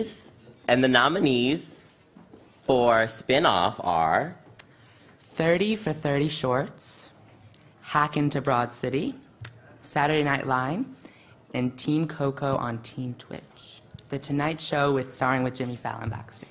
nominees, and the nominees for spin-off are 30 for 30 Shorts, Hack Into Broad City, Saturday Night Live, and Team Coco on Twitch. The Tonight Show starring Jimmy Fallon backstage.